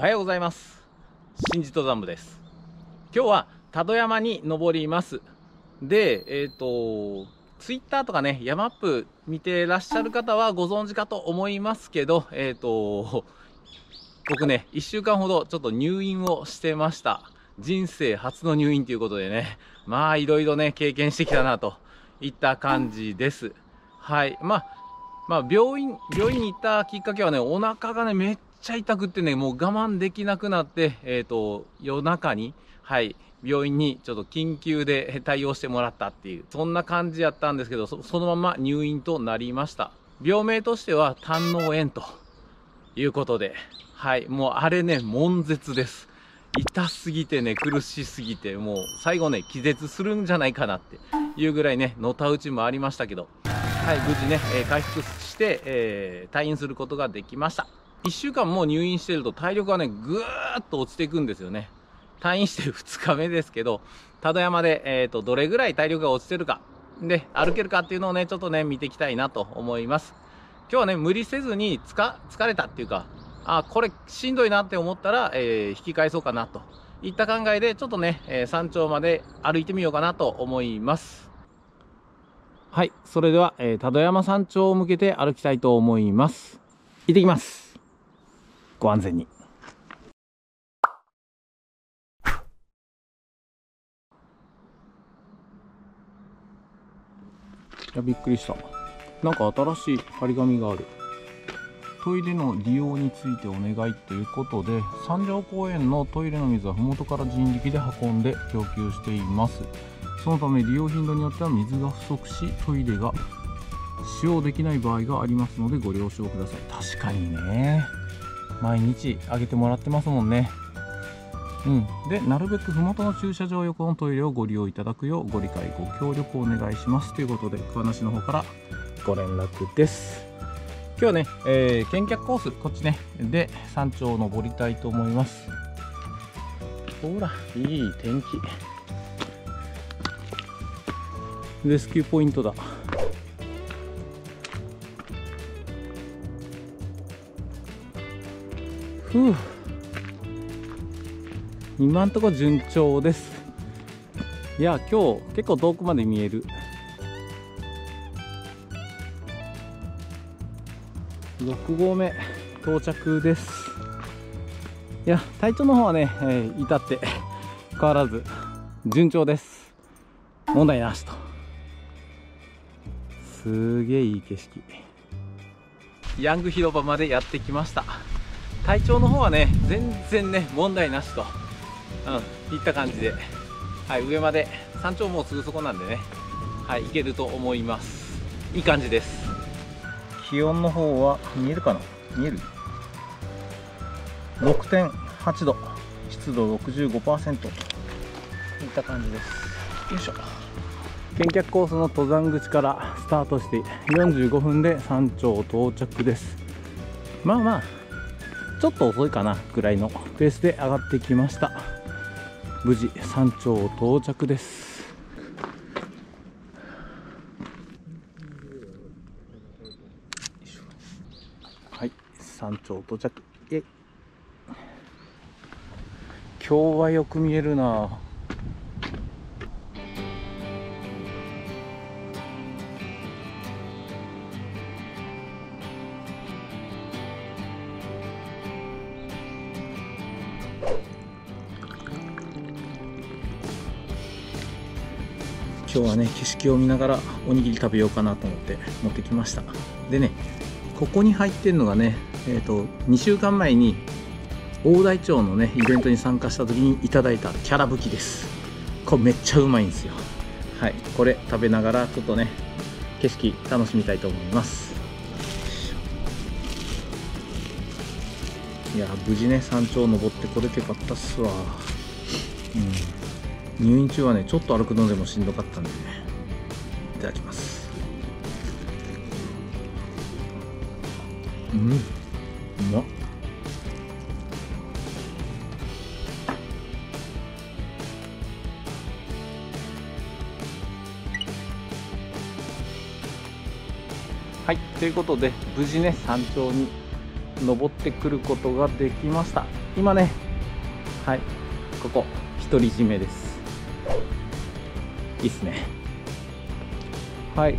おはようございます。新次登山部です。今日は多度山に登ります。で、ツイッターとかね、山アップ見てらっしゃる方はご存知かと思いますけど、僕ね、1週間ほどちょっと入院をしてました。人生初の入院ということでね、まあいろいろね経験してきたなといった感じです。はい。まあ病院に行ったきっかけはね、お腹がねめっちゃ痛くってね、もう我慢できなくなって、夜中に、はい、病院にちょっと緊急で対応してもらったっていう、そんな感じやったんですけど、そのまま入院となりました。病名としては胆のう炎ということで、はい、もうあれね悶絶です。痛すぎてね、苦しすぎて、もう最後ね気絶するんじゃないかなっていうぐらいね、のたうちもありましたけど、はい、無事ね、回復して、退院することができました。1週間も入院してると体力はねぐーっと落ちていくんですよね。退院して2日目ですけど、多度山で、どれぐらい体力が落ちてるかで歩けるかっていうのをね、ちょっとね見ていきたいなと思います。今日はね無理せずに疲れたっていうか、あ、これしんどいなって思ったら、引き返そうかなといった考えで、ちょっとね、山頂まで歩いてみようかなと思います。はい、それでは、多度山山頂を向けて歩きたいと思います。行ってきます。ご安全に。いや、びっくりした。なんか新しい張り紙がある。トイレの利用についてお願いということで、三条公園のトイレの水は麓から人力で運んで供給しています。そのため利用頻度によっては水が不足し、トイレが使用できない場合がありますのでご了承ください。確かにね、毎日あげてもらってますもんね。うん、でなるべく麓の駐車場横のトイレをご利用いただくようご理解ご協力をお願いしますということで、桑名市の方からご連絡です。今日ね、見客コース、こっちねで山頂を登りたいと思います。ほら、いい天気。レスキューポイントだ。ふう、今んとこ順調です。いや、今日結構遠くまで見える。6合目到着です。いや、体調の方はね、至って変わらず順調です。問題なしと。すげえいい景色。ヤング広場までやってきました。体調の方はね全然ね問題なしと、いった感じで、はい、上まで山頂もすぐそこなんでね、はい、行けると思います。いい感じです。気温の方は見えるかな、見える 6.8 度、湿度 65% といった感じです。よいしょ。見客コースの登山口からスタートして45分で山頂到着です。まあまあちょっと遅いかなくらいのペースで上がってきました。無事山頂到着です。はい、山頂到着。え、今日はよく見えるな。今日はね景色を見ながらおにぎり食べようかなと思って持ってきました。でね、ここに入ってるのがね、2週間前に大台町のねイベントに参加した時にいただいたキャラブキです。これめっちゃうまいんですよ。はい、これ食べながらちょっとね景色楽しみたいと思います。いや、無事ね山頂登ってこれてよかったっすわ。うん、入院中はねちょっと歩くのでもしんどかったんでね、いただきます。うん、うまっ。はい、ということで無事ね山頂に登ってくることができました。今ね、はい、ここ独り占めです。いいっすね。はい、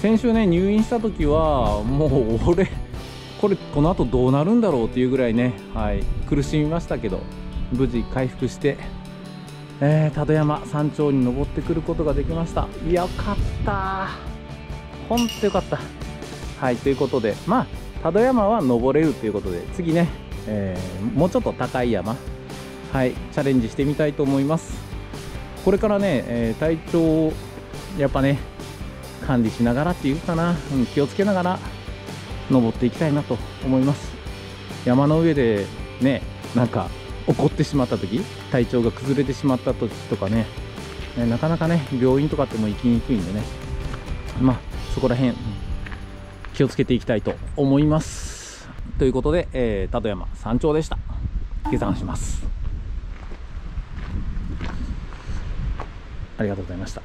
先週ね入院した時はもう俺この後どうなるんだろうっていうぐらいね、はい、苦しみましたけど無事回復して、多度山山頂に登ってくることができました。よかったほんとよかった。はい、ということでまあ多度山は登れるということで次ね、もうちょっと高い山、はい、チャレンジしてみたいと思います。これからね、体調をやっぱね管理しながらっていうかな、うん、気をつけながら登っていきたいなと思います。山の上でねなんか起こってしまった時、体調が崩れてしまった時とかね、なかなかね病院とかっても行きにくいんでね、まあそこら辺気をつけていきたいと思います。ということで、多度山山頂でした。下山します。ありがとうございました。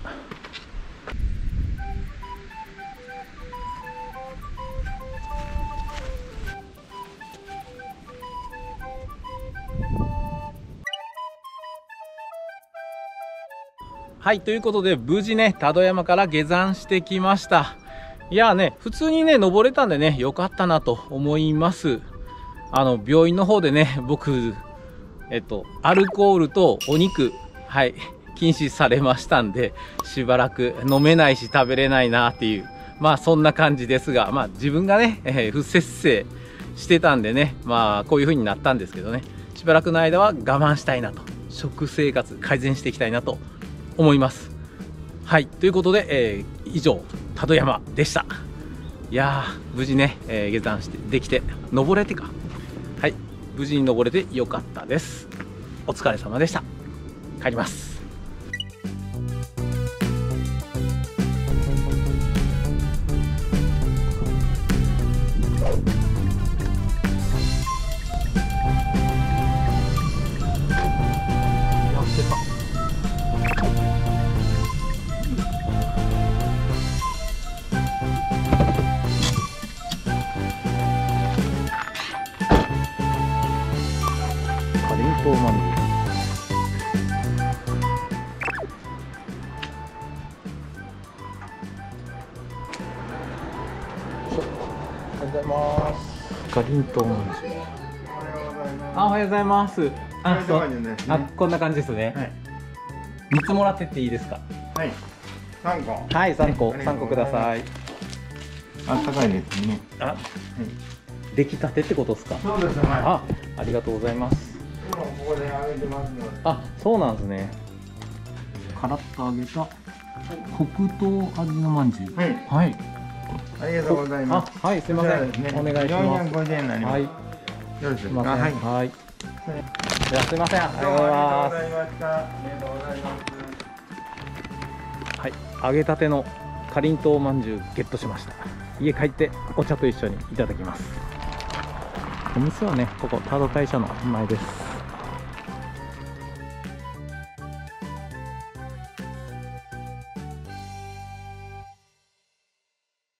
はい、ということで無事ね多度山から下山してきました。いやーね、普通にね登れたんでね良かったなと思います。病院の方でね僕アルコールとお肉、はい、禁止されましたんでしばらく飲めないし食べれないなっていう、まあそんな感じですが、まあ自分がね、不節制してたんでね、まあこういう風になったんですけどね、しばらくの間は我慢したいなと、食生活改善していきたいなと思います。はい、ということで、以上多度山でした。いやー無事ね、下山してできて登れてか、はい、無事に登れてよかったです。お疲れ様でした。帰ります。おはようございます。こんな感じですね。三つもらってっていいですか。はい。3個。はい、3個ください。あったかいですね。あ、出来たてってことですか。そうですね。あ、ありがとうございます。今ここで揚げてますので。あ、そうなんですね。カラッと揚げた黒糖味のまんじゅう。はい。ありがとうございます。はい、すみません。お願いします。450円になります。はい。よろしくお願いします。はい。じゃあすみません。ありがとうございます。はい、揚げたてのかりんとうまんじゅうゲットしました。家帰ってお茶と一緒にいただきます。お店はね、ここ多度大社の前です。